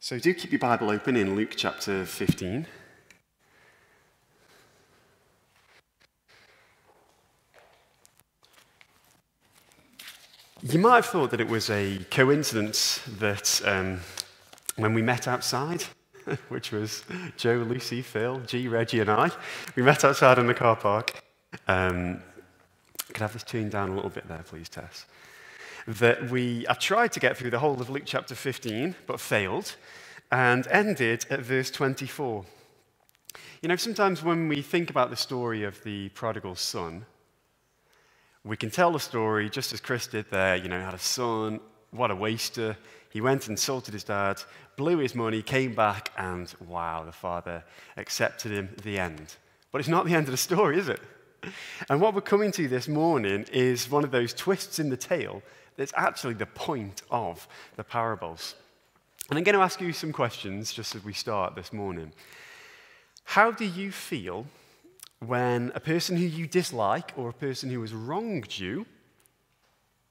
So do keep your Bible open in Luke chapter 15. You might have thought that it was a coincidence that when we met outside, which was Joe, Lucy, Phil, G, Reggie, and I, we met outside in the car park. Could I have this tuned down a little bit there, please, Tess? That I tried to get through the whole of Luke chapter 15, but failed, and ended at verse 24. You know, sometimes when we think about the story of the prodigal son, we can tell the story just as Chris did there, you know, had a son, what a waster. He went and insulted his dad, blew his money, came back, and wow, the father accepted him at the end. But it's not the end of the story, is it? And what we're coming to this morning is one of those twists in the tale that's actually the point of the parables. And I'm going to ask you some questions just as we start this morning. How do you feel when a person who you dislike or a person who has wronged you,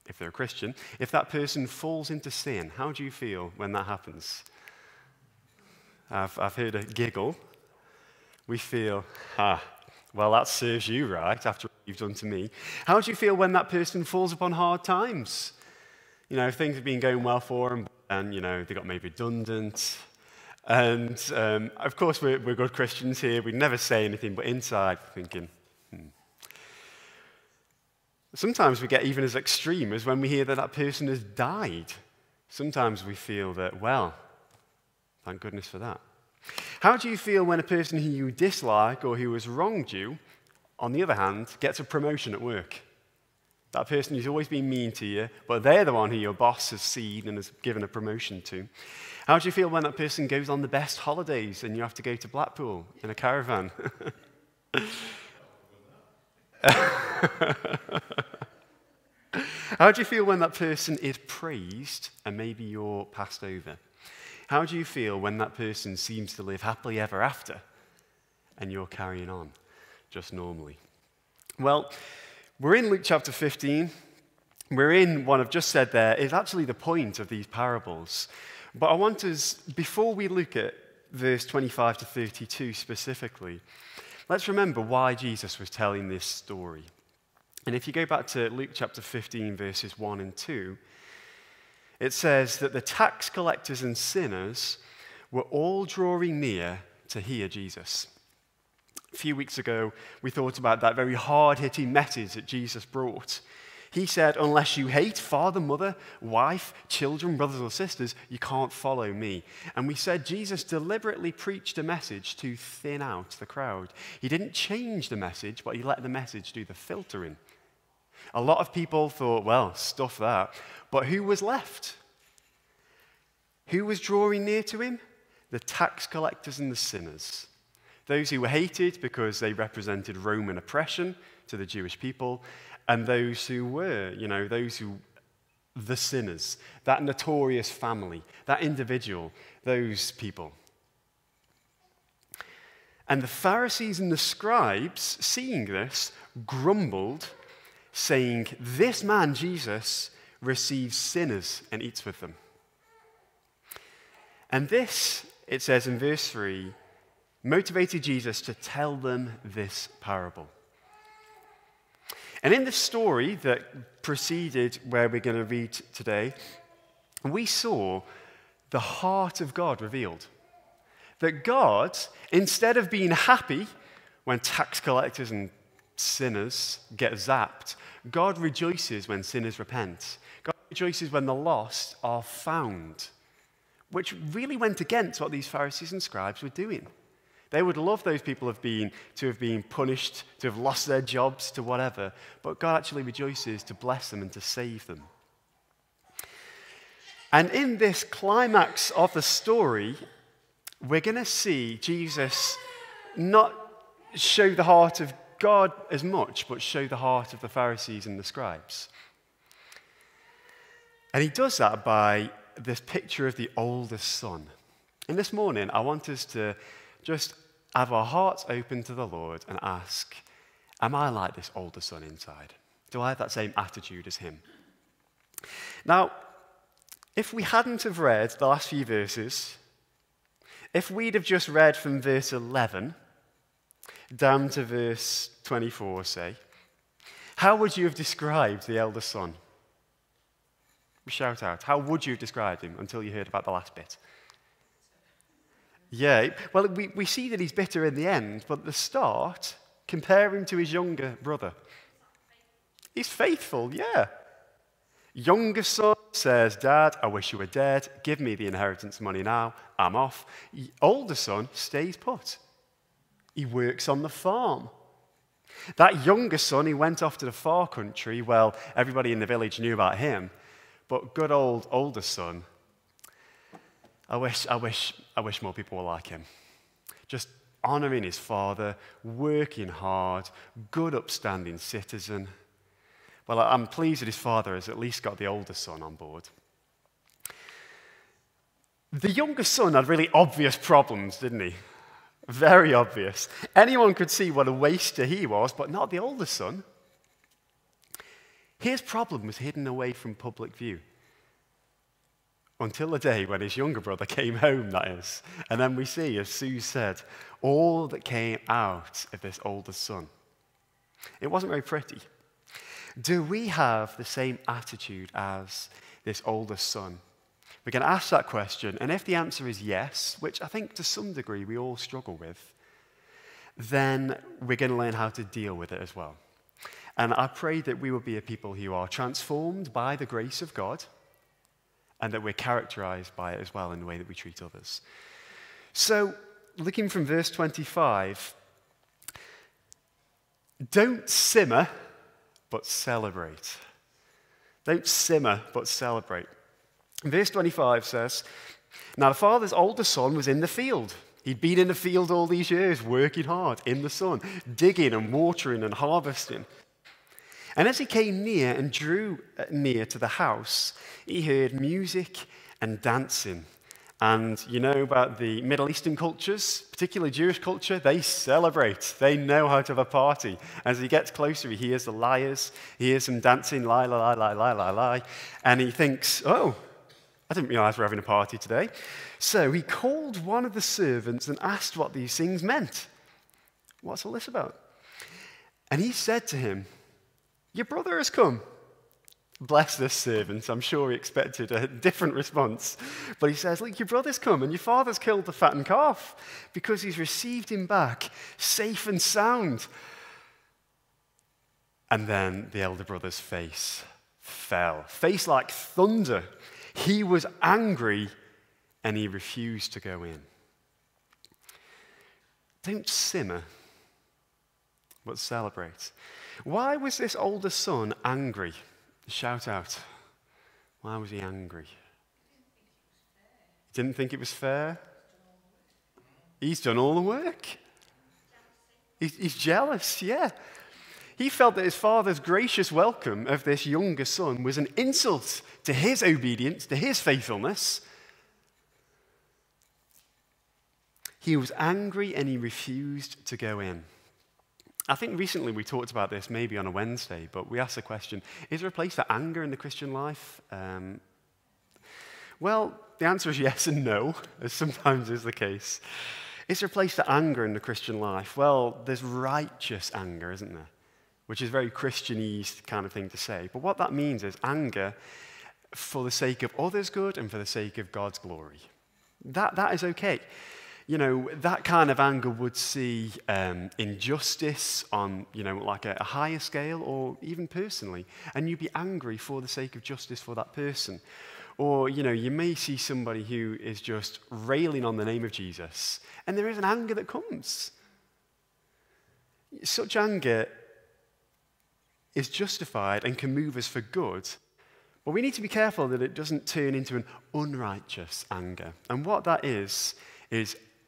if they're a Christian, if that person falls into sin? How do you feel when that happens? I've heard a giggle. We feel, well, that serves you right after what you've done to me. How do you feel when that person falls upon hard times? You know, things have been going well for them, and, you know, they got made redundant. And, of course, we're good Christians here. We'd never say anything, but inside we're thinking, Sometimes we get even as extreme as when we hear that that person has died. Sometimes we feel that, well, thank goodness for that. How do you feel when a person who you dislike or who has wronged you, on the other hand, gets a promotion at work? That person who's always been mean to you, but they're the one who your boss has seen and has given a promotion to. How do you feel when that person goes on the best holidays and you have to go to Blackpool in a caravan? How do you feel when that person is praised and maybe you're passed over? How do you feel when that person seems to live happily ever after and you're carrying on just normally? Well, we're in Luke chapter 15. We're in what I've just said there is actually the point of these parables. But I want us, before we look at verse 25 to 32 specifically, let's remember why Jesus was telling this story. And if you go back to Luke chapter 15, verses 1 and 2, it says that the tax collectors and sinners were all drawing near to hear Jesus. A few weeks ago, we thought about that very hard-hitting message that Jesus brought. He said, unless you hate father, mother, wife, children, brothers or sisters, you can't follow me. And we said Jesus deliberately preached a message to thin out the crowd. He didn't change the message, but he let the message do the filtering. A lot of people thought, well, stuff that. But who was left? Who was drawing near to him? The tax collectors and the sinners. Those who were hated because they represented Roman oppression to the Jewish people, and those who were, you know, the sinners, that notorious family, that individual, those people. And the Pharisees and the scribes, seeing this, grumbled, saying, this man, Jesus, receives sinners and eats with them. And this, it says in verse 3, motivated Jesus to tell them this parable. And in the story that preceded where we're going to read today, we saw the heart of God revealed. That God, instead of being happy when tax collectors and sinners get zapped, God rejoices when sinners repent. God rejoices when the lost are found, which really went against what these Pharisees and scribes were doing. They would love those people to have been punished, to have lost their jobs, to whatever. But God actually rejoices to bless them and to save them. And in this climax of the story, we're going to see Jesus not show the heart of God as much, but show the heart of the Pharisees and the scribes. And he does that by this picture of the oldest son. And this morning, I want us to just have our hearts open to the Lord and ask, am I like this older son inside? Do I have that same attitude as him? Now, if we hadn't have read the last few verses, If we'd have just read from verse 11 down to verse 24, say, how would you have described the elder son? Shout out. How would you have described him until you heard about the last bit? Yeah, well, we see that he's bitter in the end, but at the start, compare him to his younger brother. He's faithful, yeah. Younger son says, Dad, I wish you were dead. Give me the inheritance money now. I'm off. Older son stays put. He works on the farm. That younger son, he went off to the far country. Well, everybody in the village knew about him. But good old older son, I wish more people were like him. Just honoring his father, working hard, good upstanding citizen. Well, I'm pleased that his father has at least got the older son on board. The younger son had really obvious problems, didn't he? Very obvious. Anyone could see what a waster he was, but not the older son. His problem was hidden away from public view until the day when his younger brother came home, that is. And then we see, as Sue said, all that came out of this older son. It wasn't very pretty. Do we have the same attitude as this older son? We can ask that question, and if the answer is yes, which I think to some degree we all struggle with, then we're going to learn how to deal with it as well. And I pray that we will be a people who are transformed by the grace of God, and that we're characterized by it as well in the way that we treat others. So, looking from verse 25, don't simmer, but celebrate. Don't simmer, but celebrate. Verse 25 says, now the father's older son was in the field. He'd been in the field all these years, working hard in the sun, digging and watering and harvesting. And as he came near and drew near to the house, he heard music and dancing. And you know about the Middle Eastern cultures, particularly Jewish culture, they celebrate. They know how to have a party. As he gets closer, he hears the lyres, he hears them dancing, lie, lie, lie, lie, lie, lie. And he thinks, oh, I didn't realize we're having a party today. So he called one of the servants and asked what these things meant. What's all this about? And he said to him, your brother has come. Bless this servant. I'm sure he expected a different response. But he says, look, your brother's come and your father's killed the fattened calf because he's received him back safe and sound. And then the elder brother's face fell. Face like thunder. He was angry and he refused to go in. Don't simmer, but celebrate. Why was this older son angry? Shout out. Why was he angry? He didn't think it was fair. He's done all the work. He's jealous, yeah. He felt that his father's gracious welcome of this younger son was an insult to his obedience, to his faithfulness. He was angry and he refused to go in. I think recently we talked about this, maybe on a Wednesday, but we asked the question, is there a place for anger in the Christian life? Well, the answer is yes and no, as sometimes is the case. Is there a place for anger in the Christian life? Well, there's righteous anger, isn't there? Which is a very Christianese kind of thing to say. But what that means is anger for the sake of others' good and for the sake of God's glory. That is okay. You know, that kind of anger would see injustice on, you know, like a higher scale or even personally. And you'd be angry for the sake of justice for that person. Or, you know, you may see somebody who is just railing on the name of Jesus. And there is an anger that comes. Such anger is justified and can move us for good. But we need to be careful that it doesn't turn into an unrighteous anger. And what that is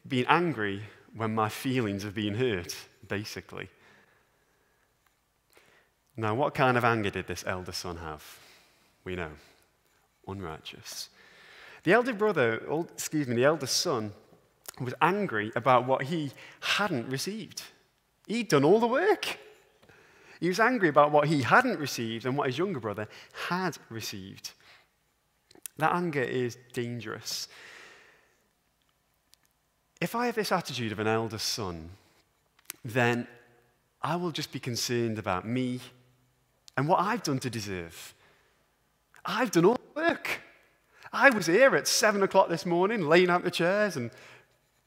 being angry when my feelings have been hurt, basically. Now, what kind of anger did this elder son have? We know. Unrighteous. The elder son was angry about what he hadn't received. He'd done all the work. He was angry about what he hadn't received and what his younger brother had received. That anger is dangerous. If I have this attitude of an elder son, then I will just be concerned about me and what I've done to deserve. I've done all the work. I was here at 7 o'clock this morning, laying out the chairs and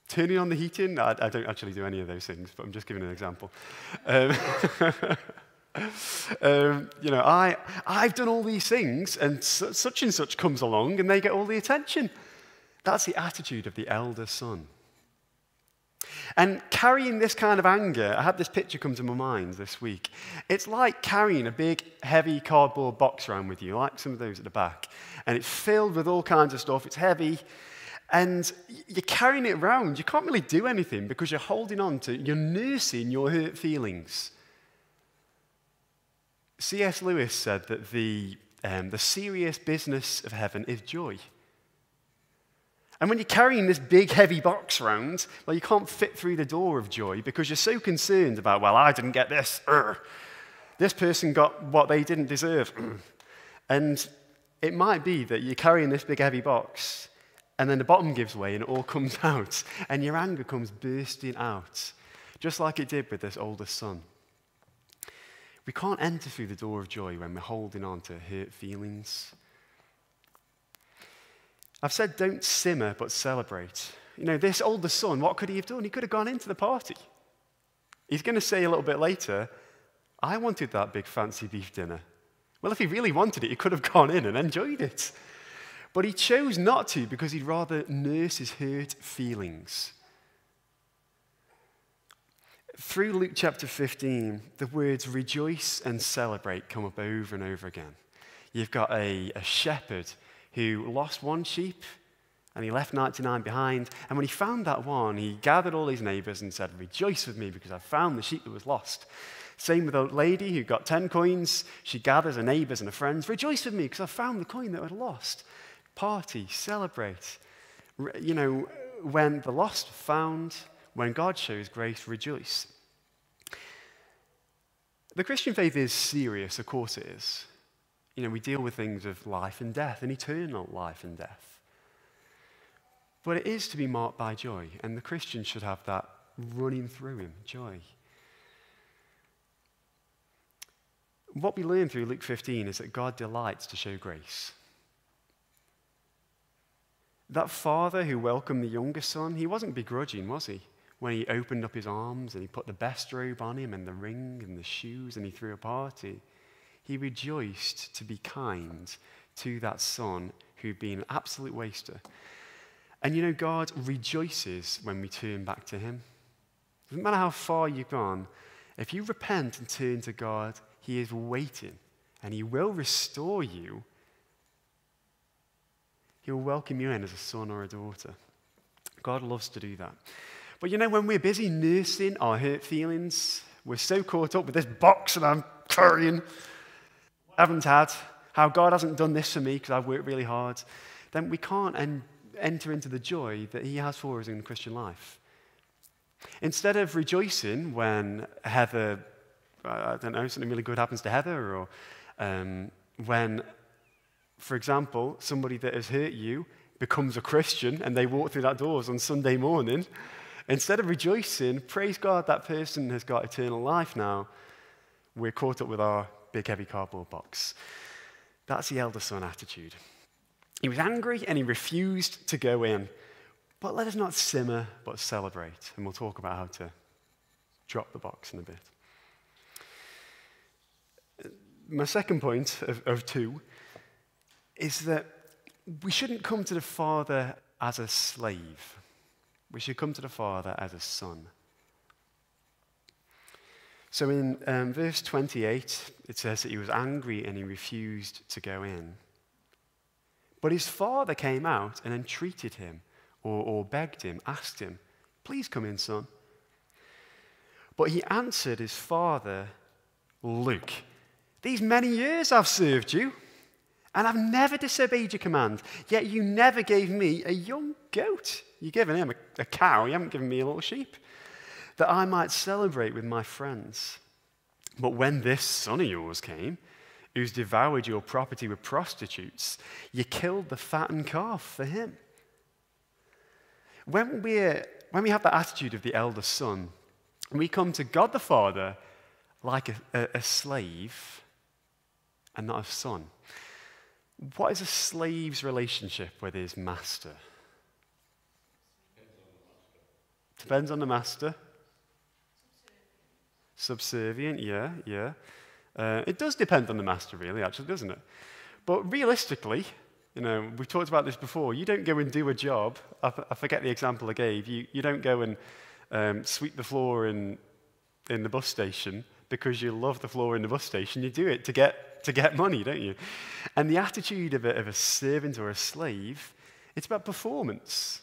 turning on the heating. I don't actually do any of those things, but I'm just giving an example. You know, I've done all these things, and such and such comes along, and they get all the attention. That's the attitude of the elder son. And carrying this kind of anger, I had this picture come to my mind this week. It's like carrying a big, heavy cardboard box around with you, like some of those at the back. And it's filled with all kinds of stuff. It's heavy. And you're carrying it around. You can't really do anything because you're holding on to, you're nursing your hurt feelings. C.S. Lewis said that the serious business of heaven is joy. And when you're carrying this big, heavy box around, well, you can't fit through the door of joy because you're so concerned about, well, I didn't get this. This person got what they didn't deserve. And it might be that you're carrying this big, heavy box, and then the bottom gives way and it all comes out, and your anger comes bursting out, just like it did with this older son. We can't enter through the door of joy when we're holding on to hurt feelings. I've said, don't simmer, but celebrate. You know, this older son, what could he have done? He could have gone into the party. He's going to say a little bit later, I wanted that big fancy beef dinner. Well, if he really wanted it, he could have gone in and enjoyed it. But he chose not to because he'd rather nurse his hurt feelings. Through Luke chapter 15, the words rejoice and celebrate come up over and over again. You've got a shepherd who lost one sheep, and he left 99 behind. And when he found that one, he gathered all his neighbors and said, rejoice with me, because I found the sheep that was lost. Same with a lady who got 10 coins. She gathers her neighbors and her friends. Rejoice with me, because I found the coin that I lost. Party, celebrate. You know, when the lost are found, when God shows grace, rejoice. The Christian faith is serious, of course it is. You know, we deal with things of life and death, and eternal life and death. But it is to be marked by joy, and the Christian should have that running through him, joy. What we learn through Luke 15 is that God delights to show grace. That father who welcomed the younger son, he wasn't begrudging, was he? When he opened up his arms and he put the best robe on him and the ring and the shoes and he threw a party. He rejoiced to be kind to that son who'd been an absolute waster. And you know, God rejoices when we turn back to him. It doesn't matter how far you've gone, if you repent and turn to God, he is waiting and he will restore you. He will welcome you in as a son or a daughter. God loves to do that. But you know, when we're busy nursing our hurt feelings, we're so caught up with this box that I'm carrying, I haven't had, how God hasn't done this for me because I've worked really hard, then we can't enter into the joy that he has for us in the Christian life. Instead of rejoicing when Heather, I don't know, something really good happens to Heather, or when, for example, somebody that has hurt you becomes a Christian and they walk through that doors on Sunday morning, instead of rejoicing, praise God, that person has got eternal life now, we're caught up with our big, heavy cardboard box. That's the elder son attitude. He was angry and he refused to go in. But let us not simmer, but celebrate. And we'll talk about how to drop the box in a bit. My second point of two is that we shouldn't come to the Father as a slave. We should come to the Father as a son. So in verse 28, it says that he was angry and he refused to go in. But his father came out and entreated him, or begged him, asked him, please come in, son. But he answered his father, Luke, these many years I've served you, and I've never disobeyed your command, yet you never gave me a young goat. You've given him a cow, you haven't given me a little sheep, that I might celebrate with my friends. But when this son of yours came, who's devoured your property with prostitutes, you killed the fattened calf for him. When we're when we have the attitude of the elder son, we come to God the Father like a slave and not a son. What is a slave's relationship with his master? Depends on the master. Subservient, yeah. It does depend on the master, really, actually, doesn't it? But realistically, you know, we've talked about this before. You don't go and do a job. I forget the example I gave. You don't go and sweep the floor in the bus station because you love the floor in the bus station. You do it to get money, don't you? And the attitude of a servant or a slave, it's about performance.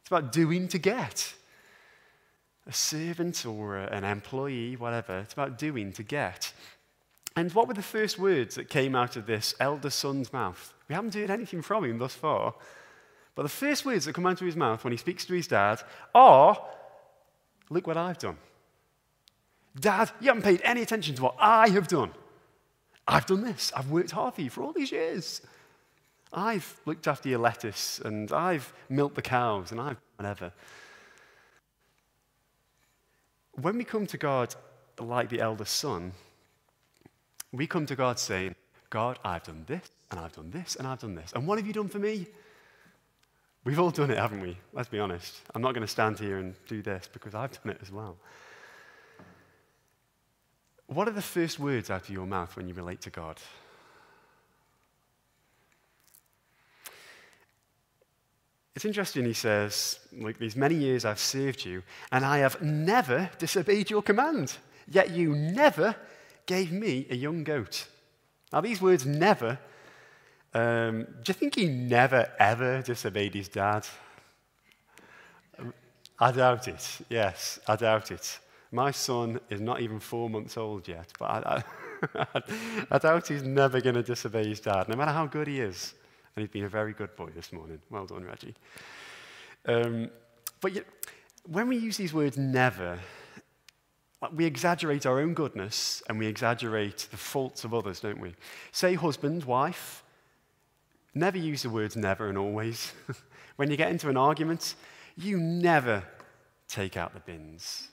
It's about doing to get. A servant or an employee, whatever, it's about doing to get. And what were the first words that came out of this elder son's mouth? We haven't heard anything from him thus far, but the first words that come out of his mouth when he speaks to his dad are, "Look what I've done. Dad, you haven't paid any attention to what I have done. I've done this. I've worked hard for you for all these years. I've looked after your lettuce, and I've milked the cows, and I've whatever." When we come to God like the elder son, we come to God saying, "God, I've done this, and I've done this, and I've done this. And what have you done for me?" We've all done it, haven't we? Let's be honest. I'm not going to stand here and do this because I've done it as well. What are the first words out of your mouth when you relate to God? It's interesting, he says, "Look, these many years I've served you, and I have never disobeyed your command, yet you never gave me a young goat." Now, these words, never, do you think he never, ever disobeyed his dad? I doubt it, yes, I doubt it. My son is not even 4 months old yet, but I doubt he's never going to disobey his dad, no matter how good he is. And he's been a very good boy this morning. Well done, Reggie. But when we use these words, never, we exaggerate our own goodness and we exaggerate the faults of others, don't we? Say husband, wife, never use the words never and always. When you get into an argument, you never take out the bins.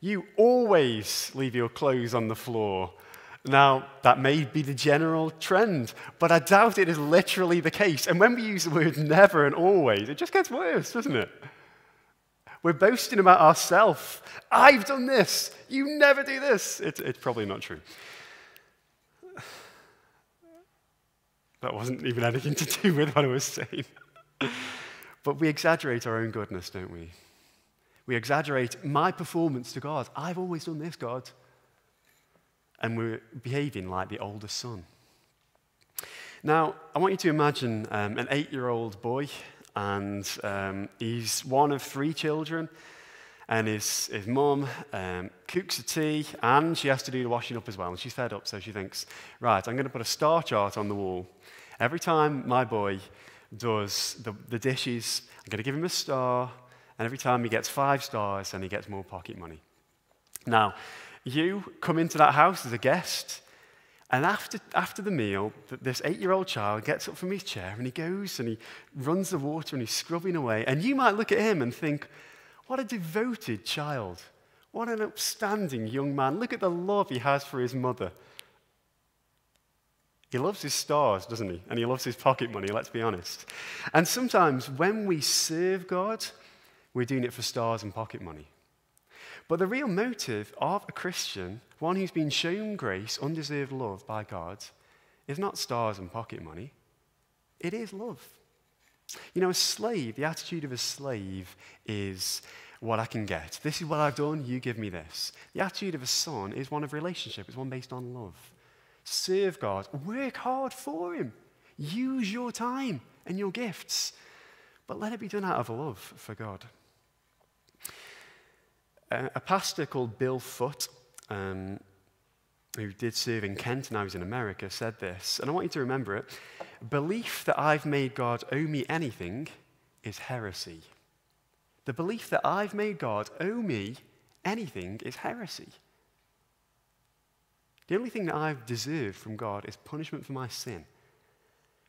You always leave your clothes on the floor. Now, that may be the general trend, but I doubt it is literally the case. And when we use the words never and always, it just gets worse, doesn't it? We're boasting about ourselves. I've done this. You never do this. It's probably not true. That wasn't even anything to do with what I was saying. But we exaggerate our own goodness, don't we? We exaggerate my performance to God. I've always done this, God. And we're behaving like the older son. Now, I want you to imagine an 8-year-old boy, and he's one of 3 children, and his mum cooks the tea, and she has to do the washing up as well, and she's fed up, so she thinks, right, I'm going to put a star chart on the wall. Every time my boy does the dishes, I'm going to give him a star, and every time he gets 5 stars, then he gets more pocket money. Now, you come into that house as a guest, and after the meal, this 8-year-old child gets up from his chair, and he goes, and he runs the water, and he's scrubbing away. And you might look at him and think, what a devoted child. What an upstanding young man. Look at the love he has for his mother. He loves his stars, doesn't he? And he loves his pocket money, let's be honest. And sometimes when we serve God, we're doing it for stars and pocket money. But the real motive of a Christian, one who's been shown grace, undeserved love by God, is not stars and pocket money. It is love. You know, a slave, the attitude of a slave is what I can get. This is what I've done, you give me this. The attitude of a son is one of relationship. It's one based on love. Serve God. Work hard for him. Use your time and your gifts. But let it be done out of love for God. A pastor called Bill Foote, who did serve in Kent, now he's in America, said this, and I want you to remember it. Belief that I've made God owe me anything is heresy. The belief that I've made God owe me anything is heresy. The only thing that I've deserved from God is punishment for my sin.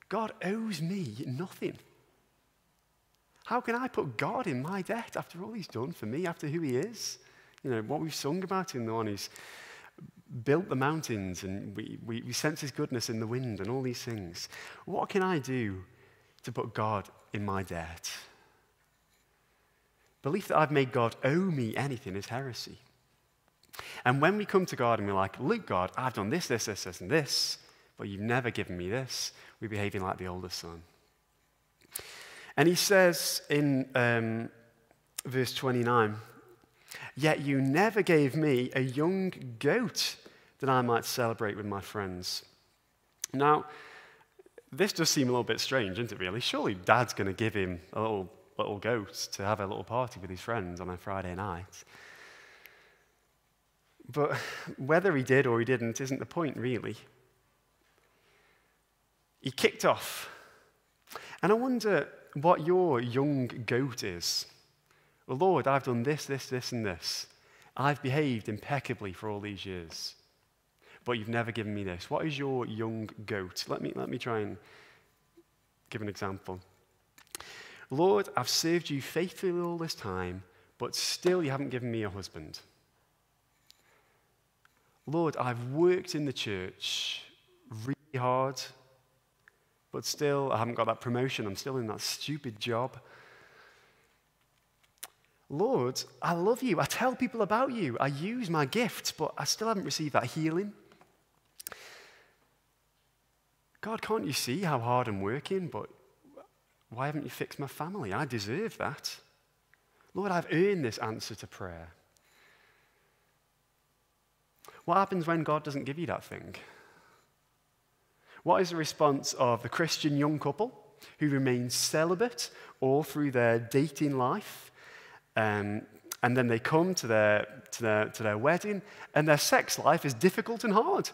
God owes me nothing. How can I put God in my debt after all he's done for me, after who he is? You know, what we've sung about in the one who's built the mountains and we sense his goodness in the wind and all these things. What can I do to put God in my debt? Belief that I've made God owe me anything is heresy. And when we come to God and we're like, look, God, I've done this, this, this, this, and this, but you've never given me this, we're behaving like the older son. And he says in verse 29, "Yet you never gave me a young goat that I might celebrate with my friends." Now, this does seem a little bit strange, isn't it, really? Surely Dad's going to give him a little goat to have a little party with his friends on a Friday night. But whether he did or he didn't isn't the point, really. He kicked off. And I wonder what your young goat is. Well, Lord, I've done this, this, this, and this. I've behaved impeccably for all these years, but you've never given me this. What is your young goat? Let me try and give an example. Lord, I've served you faithfully all this time, but still you haven't given me a husband. Lord, I've worked in the church really hard, but still I haven't got that promotion. I'm still in that stupid job. Lord, I love you. I tell people about you. I use my gifts, but I still haven't received that healing. God, can't you see how hard I'm working? But why haven't you fixed my family? I deserve that. Lord, I've earned this answer to prayer. What happens when God doesn't give you that thing? What is the response of the Christian young couple who remain celibate all through their dating life? And then they come to their wedding, and their sex life is difficult and hard.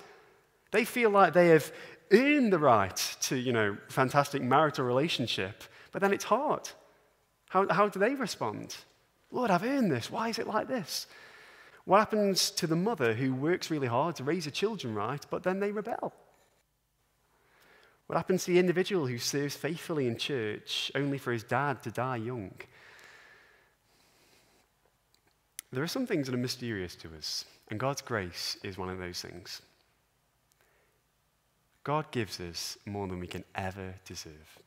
They feel like they have earned the right to, you know, fantastic marital relationship, but then it's hard. How do they respond? Lord, I've earned this. Why is it like this? What happens to the mother who works really hard to raise her children right, but then they rebel? What happens to the individual who serves faithfully in church only for his dad to die young? There are some things that are mysterious to us, and God's grace is one of those things. God gives us more than we can ever deserve.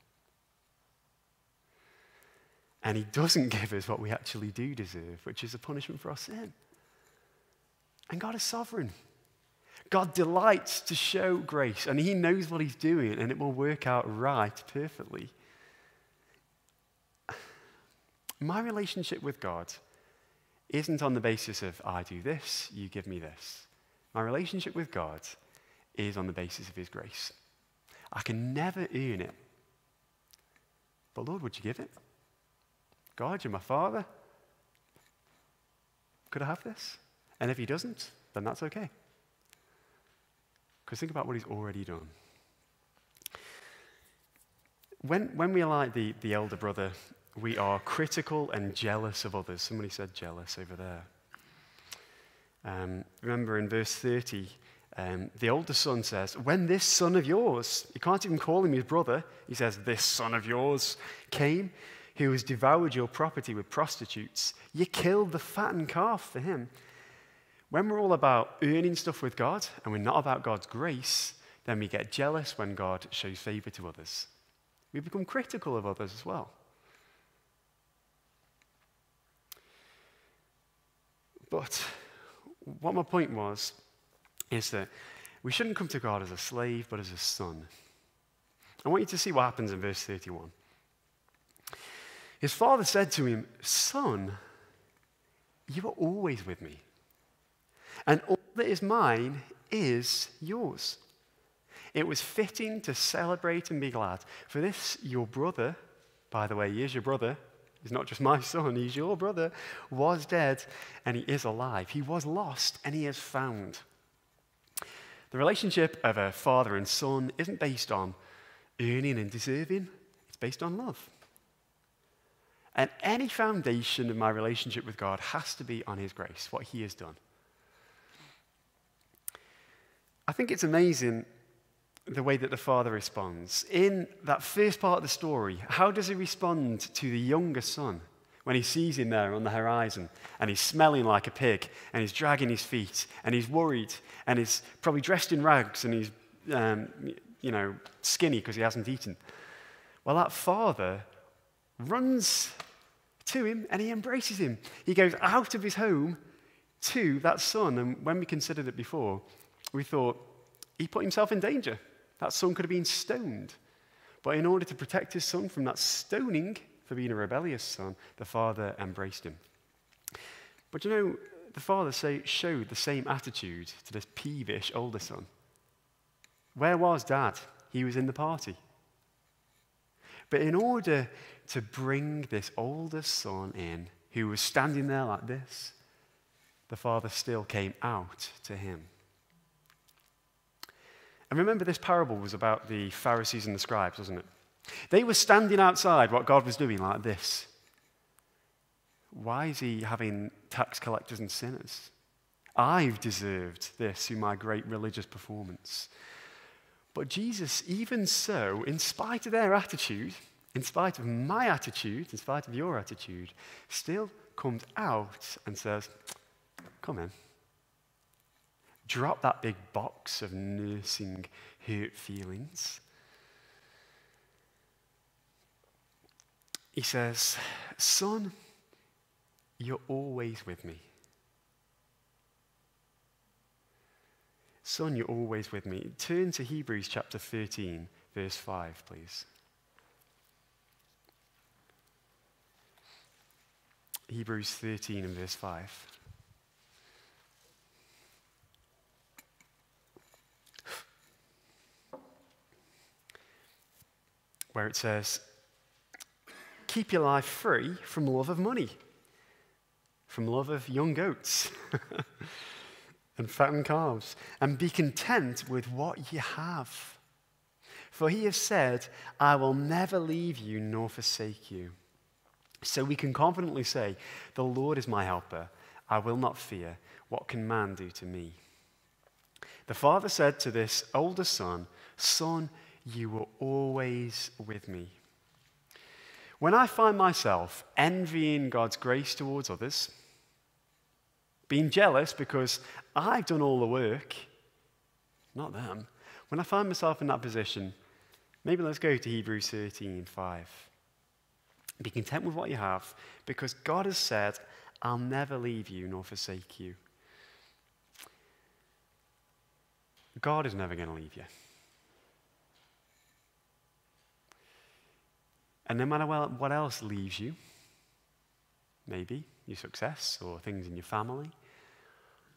And he doesn't give us what we actually do deserve, which is a punishment for our sin. And God is sovereign. God delights to show grace, and he knows what he's doing, and it will work out right perfectly. My relationship with God isn't on the basis of, I do this, you give me this. My relationship with God is on the basis of his grace. I can never earn it. But Lord, would you give it? God, you're my father. Could I have this? And if he doesn't, then that's okay. Because think about what he's already done. When we are like the elder brother, we are critical and jealous of others. Somebody said jealous over there. Remember in verse 30, the older son says, when this son of yours, you can't even call him his brother, he says, this son of yours came, who has devoured your property with prostitutes, you killed the fattened calf for him. When we're all about earning stuff with God, and we're not about God's grace, then we get jealous when God shows favor to others. We become critical of others as well. But what my point was is that we shouldn't come to God as a slave, but as a son. I want you to see what happens in verse 31. His father said to him, son, you are always with me, and all that is mine is yours. It was fitting to celebrate and be glad. For this, your brother, by the way, he is your brother, he's not just my son, he's your brother, was dead, and he is alive. He was lost, and he is found. The relationship of a father and son isn't based on earning and deserving. It's based on love. And any foundation of my relationship with God has to be on his grace, what he has done. I think it's amazing the way that the father responds. In that first part of the story, how does he respond to the younger son when he sees him there on the horizon and he's smelling like a pig and he's dragging his feet and he's worried and he's probably dressed in rags and he's, skinny because he hasn't eaten? Well, that father runs to him and he embraces him. He goes out of his home to that son. And when we considered it before, we thought he put himself in danger. That son could have been stoned. But in order to protect his son from that stoning for being a rebellious son, the father embraced him. But the father showed the same attitude to this peevish older son. Where was Dad? He was in the party. But in order to bring this older son in, who was standing there like this, the father still came out to him. And remember, this parable was about the Pharisees and the scribes, wasn't it? They were standing outside what God was doing like this. Why is he having tax collectors and sinners? I've deserved this through my great religious performance. But Jesus, even so, in spite of their attitude, in spite of my attitude, in spite of your attitude, still comes out and says, come in. Drop that big box of nursing hurt feelings. He says, son, you're always with me. Son, you're always with me. Turn to Hebrews chapter 13, verse 5, please. Hebrews 13 and verse 5. Where it says, keep your life free from love of money, from love of young goats and fattened calves, and be content with what you have. For he has said, I will never leave you nor forsake you. So we can confidently say, the Lord is my helper. I will not fear. What can man do to me? The father said to this older son, son, you were always with me. When I find myself envying God's grace towards others, being jealous because I've done all the work, not them, when I find myself in that position, maybe let's go to Hebrews 13:5. Be content with what you have, because God has said, I'll never leave you nor forsake you. God is never going to leave you. And no matter what else leaves you, maybe your success or things in your family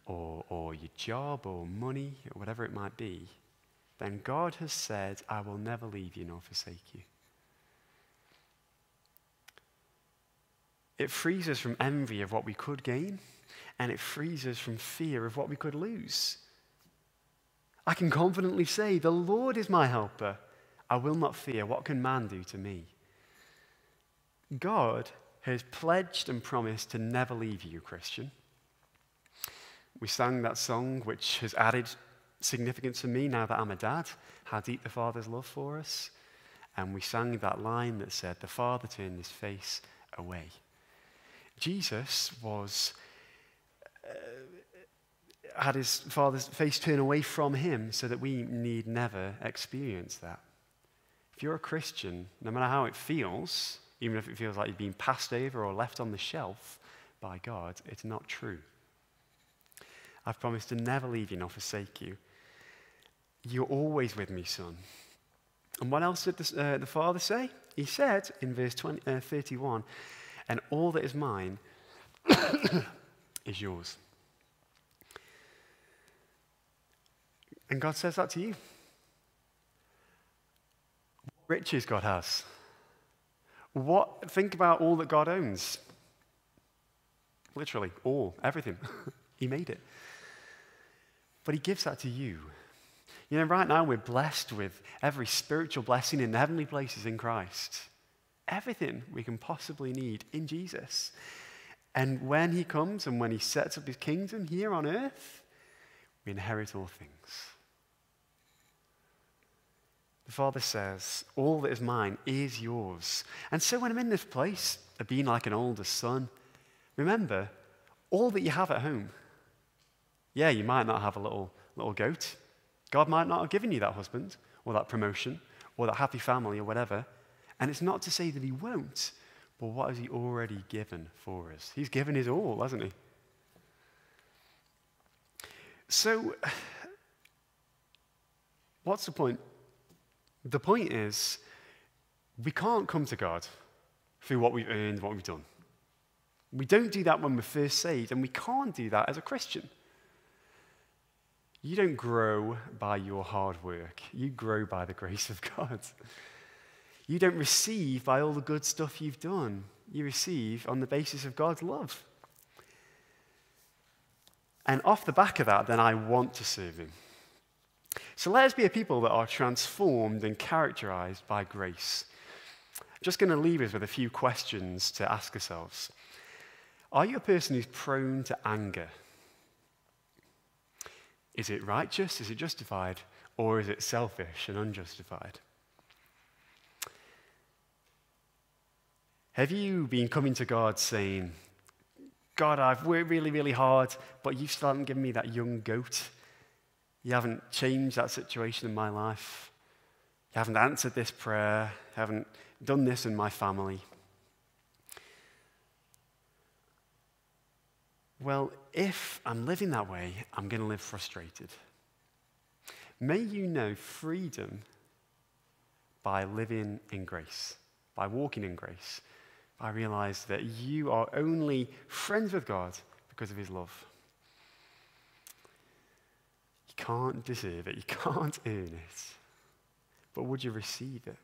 or your job or money or whatever it might be, then God has said, I will never leave you nor forsake you. It frees us from envy of what we could gain, and it frees us from fear of what we could lose. I can confidently say, the Lord is my helper. I will not fear. What can man do to me? God has pledged and promised to never leave you, Christian. We sang that song, which has added significance to me now that I'm a dad, how deep the Father's love for us. And we sang that line that said, the Father turned his face away. Jesus had his Father's face turn away from him so that we need never experience that. If you're a Christian, no matter how it feels, even if it feels like you've been passed over or left on the shelf by God, it's not true. I've promised to never leave you nor forsake you. You're always with me, son. And what else did the father say? He said in verse 31, and all that is mine is yours. And God says that to you. What riches God has. Think about all that God owns. Literally, all, everything. He made it. But he gives that to you. Right now we're blessed with every spiritual blessing in the heavenly places in Christ. Everything we can possibly need in Jesus. And when he comes and when he sets up his kingdom here on earth, we inherit all things. The Father says, all that is mine is yours. And so when I'm in this place of being like an older son, remember, all that you have at home. Yeah, you might not have a little goat. God might not have given you that husband or that promotion or that happy family or whatever. And it's not to say that he won't, but what has he already given for us? He's given his all, hasn't he? So, what's the point? The point is, we can't come to God through what we've earned, what we've done. We don't do that when we're first saved, and we can't do that as a Christian. You don't grow by your hard work. You grow by the grace of God. You don't receive by all the good stuff you've done. You receive on the basis of God's love. And off the back of that, then I want to serve him. So let us be a people that are transformed and characterized by grace. I'm just going to leave us with a few questions to ask ourselves. Are you a person who's prone to anger? Is it righteous? Is it justified? Or is it selfish and unjustified? Have you been coming to God saying, God, I've worked really, really hard, but you still haven't given me that young goat? You haven't changed that situation in my life. You haven't answered this prayer. You haven't done this in my family. Well, if I'm living that way, I'm going to live frustrated. May you know freedom by living in grace, by walking in grace. I realize that you are only friends with God because of his love. You can't deserve it. You can't earn it. But would you receive it?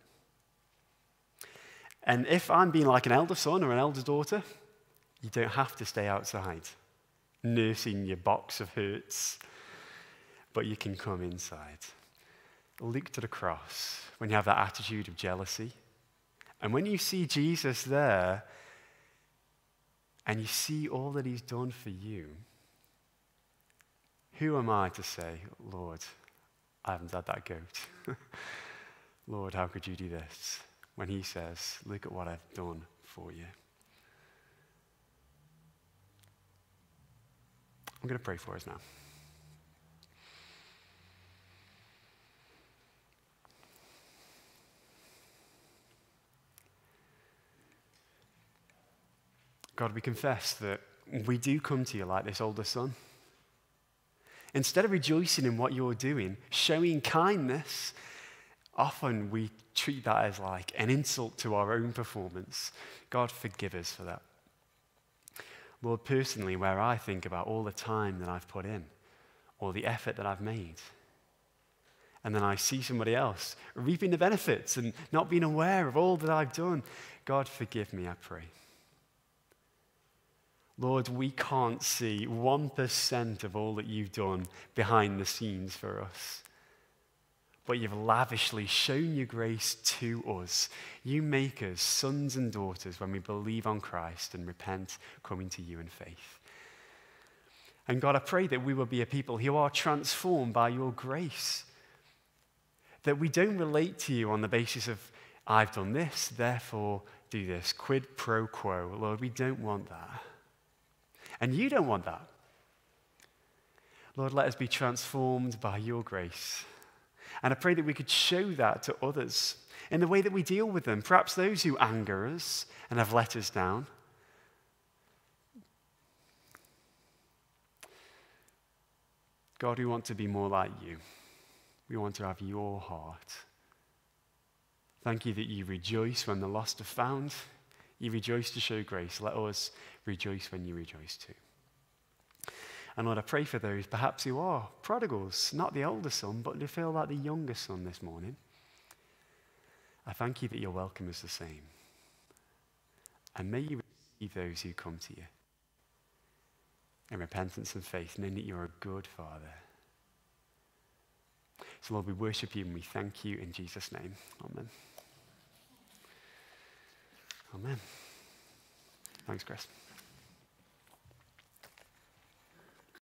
And if I'm being like an elder son or an elder daughter, you don't have to stay outside nursing your box of hurts, but you can come inside. Luke to the cross, when you have that attitude of jealousy, and when you see Jesus there, and you see all that he's done for you, who am I to say, Lord, I haven't had that goat. Lord, how could you do this? When he says, look at what I've done for you. I'm going to pray for us now. God, we confess that we do come to you like this older son. Instead of rejoicing in what you're doing, showing kindness, often we treat that as like an insult to our own performance. God, forgive us for that. Lord, personally, where I think about all the time that I've put in, or the effort that I've made, and then I see somebody else reaping the benefits and not being aware of all that I've done, God, forgive me, I pray. Lord, we can't see 1% of all that you've done behind the scenes for us. But you've lavishly shown your grace to us. You make us sons and daughters when we believe on Christ and repent, coming to you in faith. And God, I pray that we will be a people who are transformed by your grace. That we don't relate to you on the basis of, I've done this, therefore do this. Quid pro quo. Lord, we don't want that. And you don't want that. Lord, let us be transformed by your grace. And I pray that we could show that to others in the way that we deal with them, perhaps those who anger us and have let us down. God, we want to be more like you. We want to have your heart. Thank you that you rejoice when the lost are found. You rejoice to show grace. Let us rejoice when you rejoice too. And Lord, I pray for those perhaps who are prodigals, not the older son, but who feel like the younger son this morning. I thank you that your welcome is the same. And may you receive those who come to you in repentance and faith, knowing that you're a good Father. So Lord, we worship you and we thank you in Jesus' name. Amen. Amen. Thanks, Chris.